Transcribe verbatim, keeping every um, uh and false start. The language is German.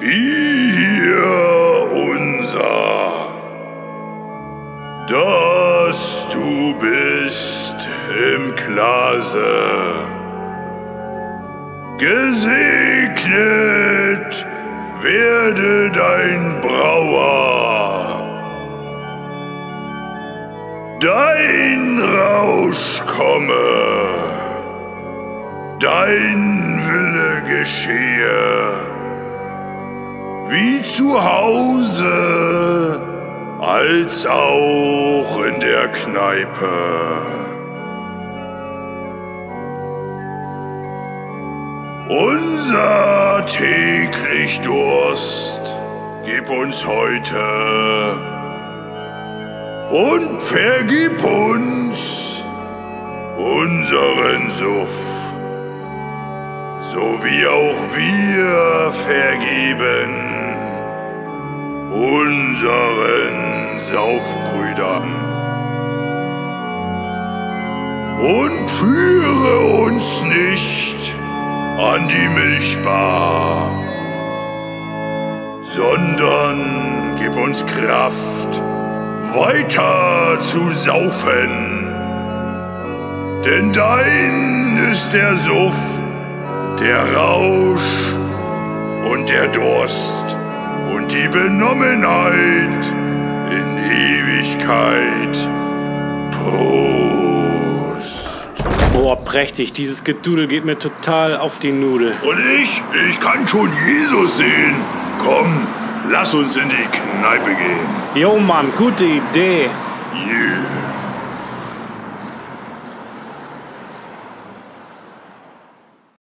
Bier unser, dass du bist im Glase, gesegnet werde dein Brauer, dein Rausch komme, dein Wille geschehe, wie zu Hause, als auch in der Kneipe. Unser täglich Durst gib uns heute und vergib uns unseren Suff, so wie auch wir vergeben unseren Saufbrüdern. Und führe uns nicht an die Milchbar, sondern gib uns Kraft, weiter zu saufen. Denn dein ist der Suff, der Rausch und der Durst und die Benommenheit in Ewigkeit. Prost. Boah, prächtig. Dieses Gedudel geht mir total auf die Nudel. Und ich? Ich kann schon Jesus sehen. Komm, lass uns in die Kneipe gehen. Jo, Mann, gute Idee. Yeah.